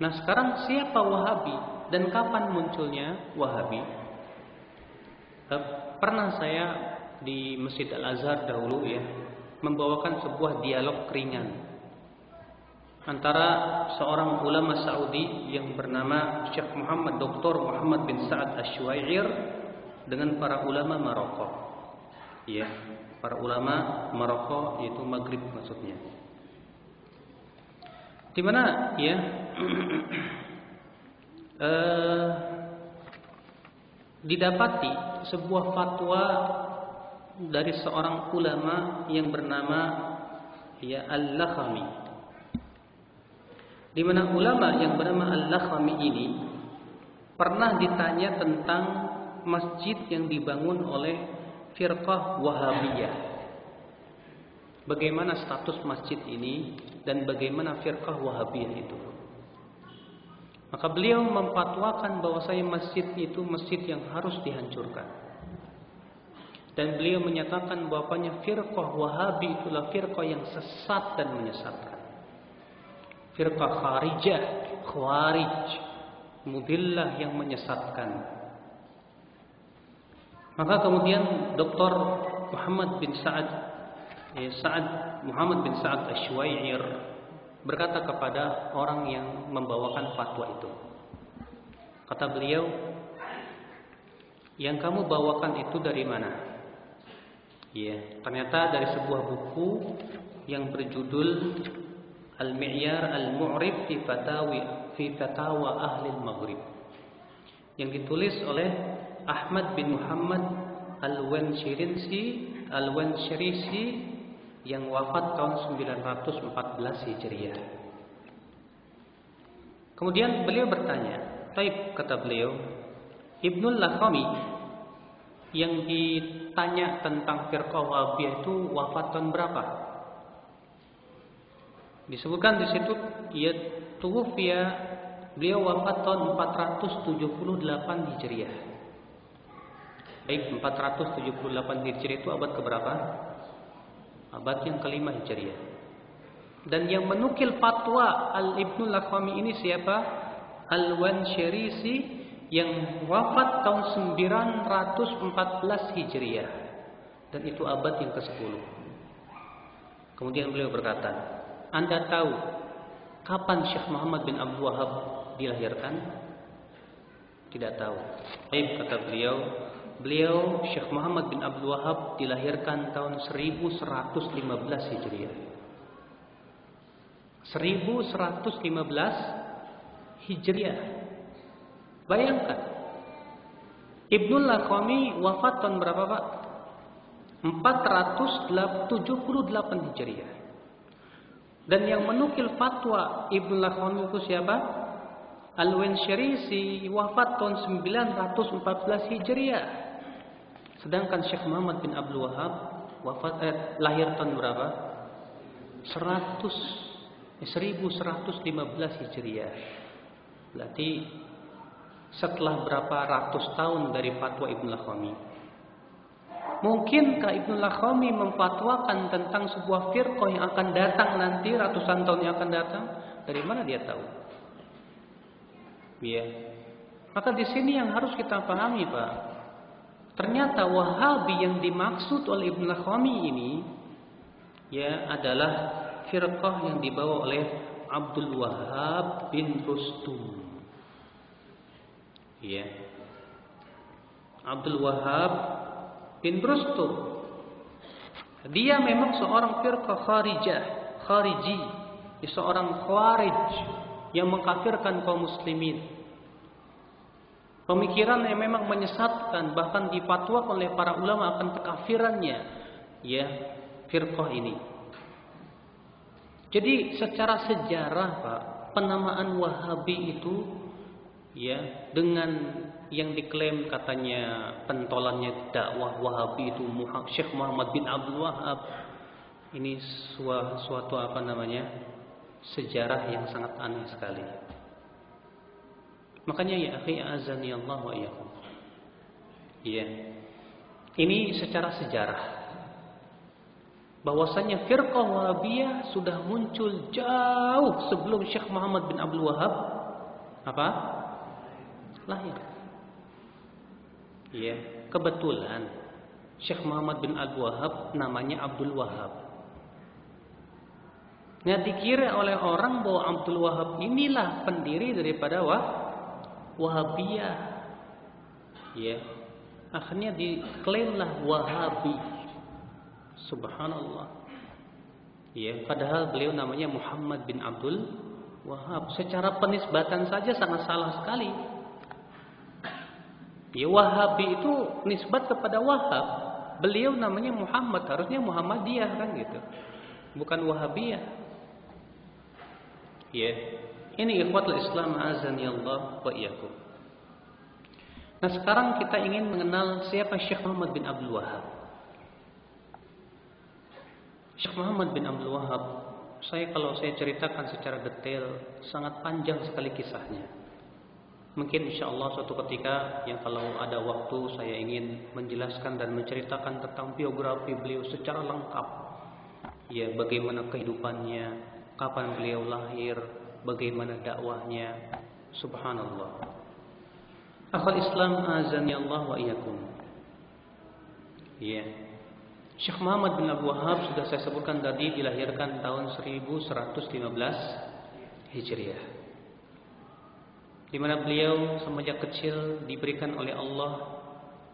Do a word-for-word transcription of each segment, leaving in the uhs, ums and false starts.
Nah sekarang siapa Wahabi dan kapan munculnya Wahabi? Pernah saya di Masjid Al-Azhar dahulu ya, membawakan sebuah dialog ringan antara seorang ulama Saudi yang bernama Syekh Muhammad Doktor Muhammad bin Sa'ad Ash-Shuwaigir dengan para ulama Maroko. Ya, para ulama Maroko yaitu Maghrib maksudnya. Di mana ya? eh, didapati sebuah fatwa dari seorang ulama yang bernama ya Al-Lakhami. Di mana ulama yang bernama Al-Lakhami ini pernah ditanya tentang masjid yang dibangun oleh firqah Wahabiyah. Bagaimana status masjid ini dan bagaimana firqah Wahabiyah itu? Maka beliau memfatwakan bahwasanya masjid itu masjid yang harus dihancurkan. Dan beliau menyatakan bahwasanya firqah Wahabi itulah firqah yang sesat dan menyesatkan. Firqah kharijah, khawarij, mudillah yang menyesatkan. Maka kemudian Doktor Muhammad bin Sa'ad eh, Sa'ad Muhammad bin Sa'ad Ash-Shuwaigir berkata kepada orang yang membawakan fatwa itu, kata beliau, yang kamu bawakan itu dari mana? Ya, ternyata dari sebuah buku yang berjudul Al-mi'yar al-mu'rib Fi fatawa Fi fatawa ahlil Al-maghrib, yang ditulis oleh Ahmad bin Muhammad Al-wanshirisi Al-wanshirisi yang wafat tahun sembilan ratus empat belas Hijriah. Kemudian beliau bertanya, "Taib," kata beliau, "Ibnul Lakhami yang ditanya tentang firqah Wahabiyah itu wafat tahun berapa?" Disebutkan di situ ia tuwfiya, beliau wafat tahun empat ratus tujuh puluh delapan Hijriah. Baik, empat ratus tujuh puluh delapan Hijriah itu abad ke berapa? Abad yang kelima Hijriah. Dan yang menukil fatwa Al-Ibnul Lakhami ini siapa? Al-Wanshirisi yang wafat tahun sembilan ratus empat belas Hijriah. Dan itu abad yang kesepuluh. Kemudian beliau berkata, "Anda tahu kapan Syekh Muhammad bin Abdul Wahab dilahirkan?" "Tidak tahu." "Baik," kata beliau. Beliau Syekh Muhammad bin Abdul Wahab dilahirkan tahun seribu seratus lima belas Hijriah. seribu seratus lima belas Hijriah. Bayangkan. Ibnul Lakhami wafat tahun berapa, Pak? empat ratus tujuh puluh delapan Hijriah. Dan yang menukil fatwa Ibnul Lakhami itu siapa? Al-Wanshirisi wafat tahun sembilan ratus empat belas Hijriah. Sedangkan Syekh Muhammad bin Abdul Wahab wafat eh, lahir tahun berapa? seribu seratus lima belas Hijriah. Berarti setelah berapa ratus tahun dari fatwa Ibnul Lakhami. Mungkinkah Ibnul Lakhami memfatwakan tentang sebuah firqah yang akan datang nanti, ratusan tahun yang akan datang? Dari mana dia tahu? Ya. Maka di sini yang harus kita pahami, Pak. Ternyata Wahabi yang dimaksud oleh Ibnul Lakhami ini ya adalah firqah yang dibawa oleh Abdul Wahab bin Rustum. Ya. Abdul Wahab bin Rustum. Dia memang seorang firqah kharijah, khariji, seorang khawarij yang mengkafirkan kaum muslimin. Pemikiran yang memang menyesatkan, bahkan dipatwakan oleh para ulama akan kekafirannya ya firqah ini. Jadi secara sejarah, Pak, penamaan Wahabi itu ya dengan yang diklaim katanya pentolannya dakwah Wahabi itu Syekh Muhammad bin Abdul Wahab, ini suatu apa namanya sejarah yang sangat aneh sekali. Makanya ya akhi azani Allah wa iyyakum. Iya. Ini secara sejarah bahwasanya firqah Wahabiyah sudah muncul jauh sebelum Syekh Muhammad bin Abdul Wahab apa? Lahir. Iya, kebetulan Syekh Muhammad bin Abdul Wahab namanya Abdul Wahab. Nah, dikira oleh orang bahwa Abdul Wahab inilah pendiri daripada wah, Wahabiyah. Ya. Akhirnya diklaimlah Wahabi. Subhanallah. Ya, padahal beliau namanya Muhammad bin Abdul Wahab. Secara penisbatan saja sangat salah sekali. Ya, Wahabi itu nisbat kepada Wahab. Beliau namanya Muhammad, harusnya Muhammadiyah kan gitu. Bukan Wahabiyah. Ya, ini ikhwatul Islam azanillah wa iyyakum. Nah, sekarang kita ingin mengenal siapa Syekh Muhammad bin Abdul Wahab. Syekh Muhammad bin Abdul Wahab, saya kalau saya ceritakan secara detail sangat panjang sekali kisahnya. Mungkin insyaallah suatu ketika yang kalau ada waktu saya ingin menjelaskan dan menceritakan tentang biografi beliau secara lengkap. Ya, bagaimana kehidupannya, kapan beliau lahir, bagaimana dakwahnya. Subhanallah. Akhul Islam azani Allah wa iyyakum. Ya. Syekh Muhammad bin Abdul Wahab sudah saya sebutkan tadi dilahirkan tahun seribu seratus lima belas Hijriah. Di mana beliau semenjak kecil diberikan oleh Allah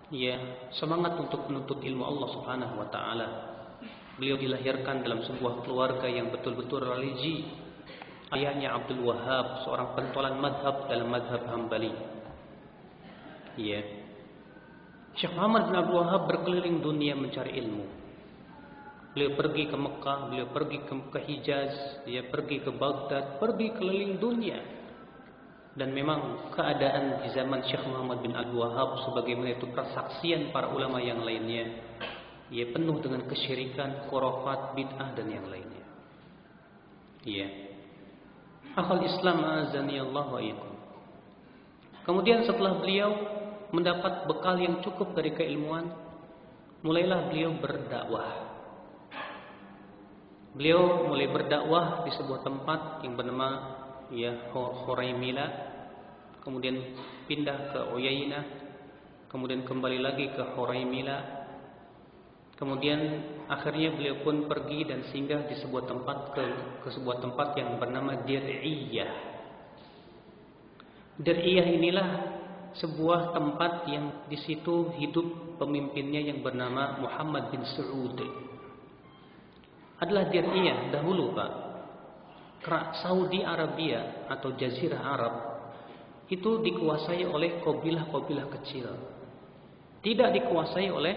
ya semangat untuk menuntut ilmu Allah Subhanahu wa taala. Beliau dilahirkan dalam sebuah keluarga yang betul-betul religi. Ayahnya Abdul Wahab, seorang pentolan madhab dalam madhab Hanbali. Ya. Syekh Muhammad bin Abdul Wahab berkeliling dunia mencari ilmu. Beliau pergi ke Mekah, beliau pergi ke Hijaz, dia pergi ke Baghdad, pergi keliling dunia. Dan memang keadaan di zaman Syekh Muhammad bin Abdul Wahab sebagaimana itu persaksian para ulama yang lainnya. Ia penuh dengan kesyirikan, khurafat, bid'ah dan yang lainnya. Ya. Akhul Islam azani Allah wa iyyakum. Kemudian setelah beliau mendapat bekal yang cukup dari keilmuan, mulailah beliau berdakwah. Beliau mulai berdakwah di sebuah tempat yang bernama ya Huraimila, kemudian pindah ke Uyainah, kemudian kembali lagi ke Huraimila. Kemudian akhirnya beliau pun pergi dan singgah di sebuah tempat ke, ke sebuah tempat yang bernama Diriyah. Diriyah inilah sebuah tempat yang di situ hidup pemimpinnya yang bernama Muhammad bin Sa'ud. Adalah Diriyah dahulu Pak. Saudi Arabia atau Jazirah Arab itu dikuasai oleh kabilah-kabilah kecil. Tidak dikuasai oleh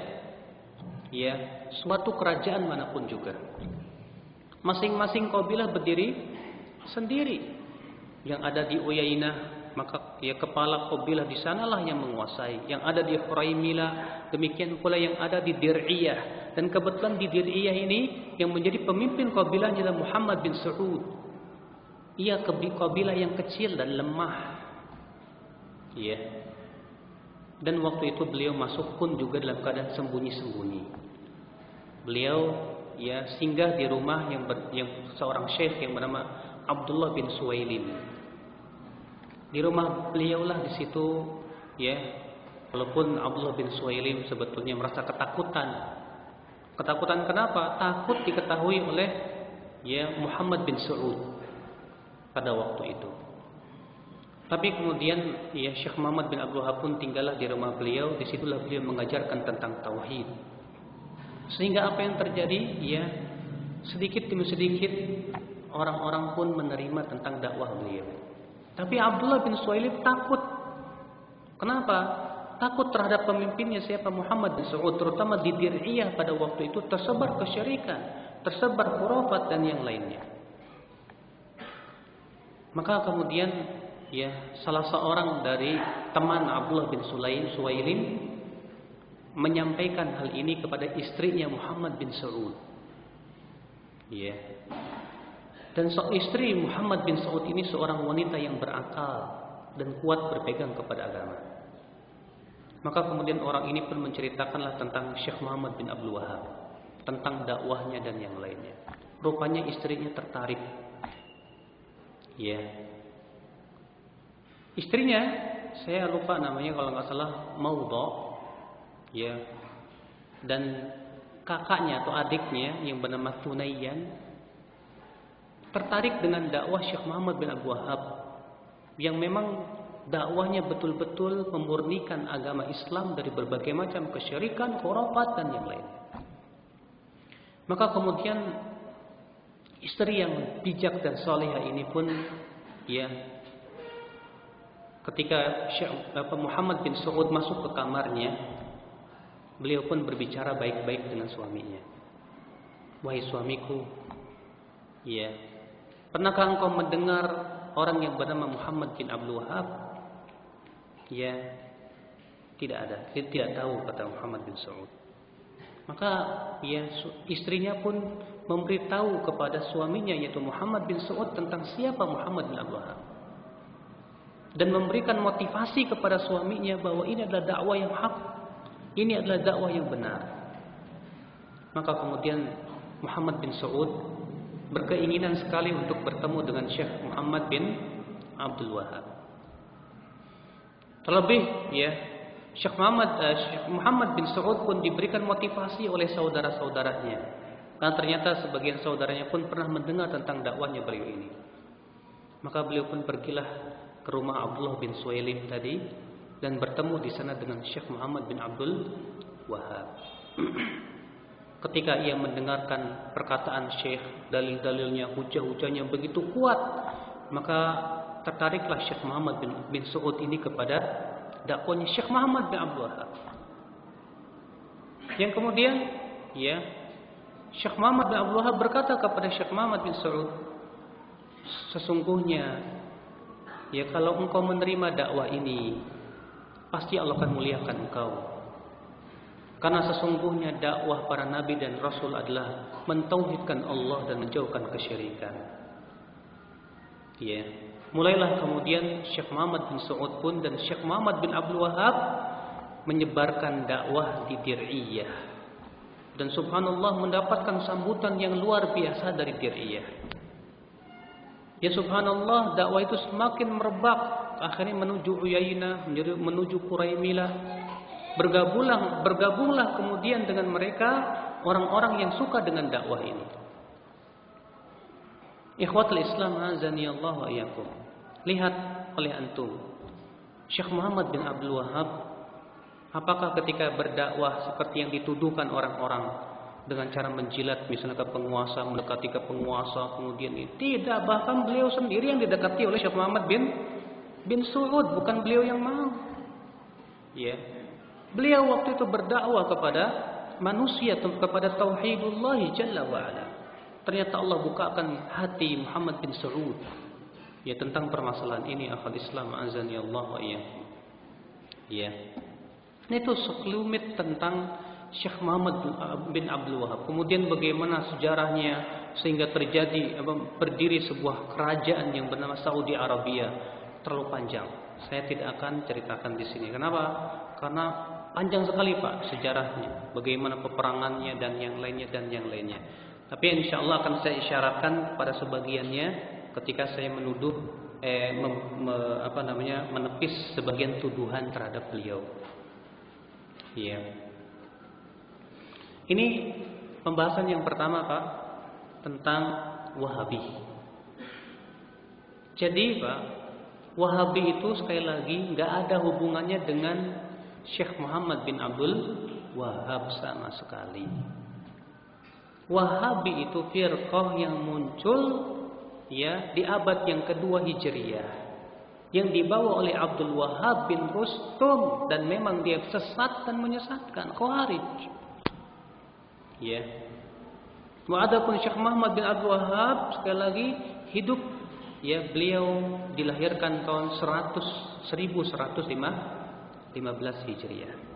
ya, suatu kerajaan manapun juga. Masing-masing kabilah berdiri sendiri. Yang ada di Uyainah, maka ya kepala kabilah di sanalah yang menguasai. Yang ada di Huraimila, demikian pula yang ada di Diriyah. Dan kebetulan di Diriyah ini yang menjadi pemimpin kabilahnya adalah Muhammad bin Saud. Ia kabilah yang kecil dan lemah. Ya. Dan waktu itu beliau masuk pun juga dalam keadaan sembunyi-sembunyi. Beliau ya singgah di rumah yang, ber, yang seorang syekh yang bernama Abdullah bin Suwailim. Di rumah beliaulah di situ ya, walaupun Abdullah bin Suwailim sebetulnya merasa ketakutan. Ketakutan kenapa? Takut diketahui oleh ya Muhammad bin Saud pada waktu itu. Tapi kemudian ya Syekh Muhammad bin Abdul Wahab pun tinggallah di rumah beliau, disitulah beliau mengajarkan tentang tauhid. Sehingga apa yang terjadi, ya sedikit demi sedikit orang-orang pun menerima tentang dakwah beliau. Tapi Abdullah bin Suwailim takut. Kenapa? Takut terhadap pemimpinnya siapa Muhammad bin Saud, terutama di Diriyah pada waktu itu tersebar kesyirikan, tersebar khurafat dan yang lainnya. Maka kemudian ya, salah seorang dari teman Abdullah bin Suwailim menyampaikan hal ini kepada istrinya Muhammad bin Saud. Ya. Dan istri Muhammad bin Saud ini seorang wanita yang berakal dan kuat berpegang kepada agama. Maka kemudian orang ini pun menceritakanlah tentang Syekh Muhammad bin Abdul Wahab, tentang dakwahnya dan yang lainnya. Rupanya istrinya tertarik. Ya. istrinya, saya lupa namanya kalau nggak salah, Maudha, ya, dan kakaknya atau adiknya yang bernama Tunayyan tertarik dengan dakwah Syekh Muhammad bin Abdul Wahab yang memang dakwahnya betul-betul memurnikan agama Islam dari berbagai macam kesyirikan, khurafat dan yang lain. Maka kemudian istri yang bijak dan salihah ini pun, ya, ketika Syekh Muhammad bin Saud masuk ke kamarnya, beliau pun berbicara baik-baik dengan suaminya. Wahai suamiku, ya, pernahkah engkau mendengar orang yang bernama Muhammad bin Abdul Wahab? Ya, tidak ada, tidak tahu, kata Muhammad bin Saud. Maka ya, istrinya pun memberitahu kepada suaminya, yaitu Muhammad bin Saud, tentang siapa Muhammad bin Abdul Wahab, dan memberikan motivasi kepada suaminya bahwa ini adalah dakwah yang hak, ini adalah dakwah yang benar. Maka kemudian Muhammad bin Saud berkeinginan sekali untuk bertemu dengan Syekh Muhammad bin Abdul Wahab. Terlebih, ya, Syekh Muhammad, uh, Syekh Muhammad bin Saud pun diberikan motivasi oleh saudara-saudaranya, karena ternyata sebagian saudaranya pun pernah mendengar tentang dakwahnya beliau ini. Maka beliau pun pergilah ke rumah Abdullah bin Suwailim tadi dan bertemu di sana dengan Syekh Muhammad bin Abdul Wahab. Ketika ia mendengarkan perkataan Syekh, dalil-dalilnya, hujah-hujahnya begitu kuat, maka tertariklah Syekh Muhammad bin, bin Saud ini kepada dakwahnya Syekh Muhammad bin Abdul Wahab. Yang kemudian, ya, Syekh Muhammad bin Abdul Wahab berkata kepada Syekh Muhammad bin Saud, sesungguhnya, ya, kalau engkau menerima dakwah ini, pasti Allah akan muliakan engkau. Karena sesungguhnya dakwah para nabi dan rasul adalah mentauhidkan Allah dan menjauhkan kesyirikan. Ya, mulailah kemudian Syekh Muhammad bin Saud pun dan Syekh Muhammad bin Abdul Wahab menyebarkan dakwah di Diriyah, dan subhanallah mendapatkan sambutan yang luar biasa dari Diriyah. Ya subhanallah, dakwah itu semakin merebak, akhirnya menuju Uyainah, menuju Huraimila. Bergabunglah, bergabunglah kemudian dengan mereka orang-orang yang suka dengan dakwah ini. Ikhwatul Islam azanillahu wa iyyakum. Lihat oleh antum, Syekh Muhammad bin Abdul Wahab, apakah ketika berdakwah seperti yang dituduhkan orang-orang, dengan cara menjilat misalnya ke penguasa, mendekati ke penguasa, kemudian ini tidak, bahkan beliau sendiri yang didekati oleh Syekh Muhammad bin bin Saud, bukan beliau yang mau. Ya. Yeah. Beliau waktu itu berdakwah kepada manusia, kepada tauhidullah jalla wa ala. Ternyata Allah bukakan hati Muhammad bin Saud, ya, tentang permasalahan ini. Akhal Islam azani Allah wa iyyakum. Ya, ini itu sekelumit tentang Syekh Muhammad bin Abdul Wahab. Kemudian bagaimana sejarahnya sehingga terjadi apa, berdiri sebuah kerajaan yang bernama Saudi Arabia. Terlalu panjang, saya tidak akan ceritakan di sini. Kenapa? Karena panjang sekali Pak sejarahnya, bagaimana peperangannya dan yang lainnya dan yang lainnya. Tapi insya Allah akan saya isyaratkan pada sebagiannya ketika saya menuduh, eh, mem, me, apa namanya, menepis sebagian tuduhan terhadap beliau. Ya. Yeah. Ini pembahasan yang pertama Pak tentang Wahabi. Jadi Pak, Wahabi itu sekali lagi nggak ada hubungannya dengan Syekh Muhammad bin Abdul Wahab sama sekali. Wahabi itu firqah yang muncul, ya, di abad yang kedua Hijriah, yang dibawa oleh Abdul Wahab bin Rustum, dan memang dia sesat dan menyesatkan, Khawarij. Ya. Wa'adapun Syekh Muhammad bin Abdul Wahab sekali lagi hidup, ya, beliau dilahirkan tahun seratus, seribu seratus lima belas Hijriah.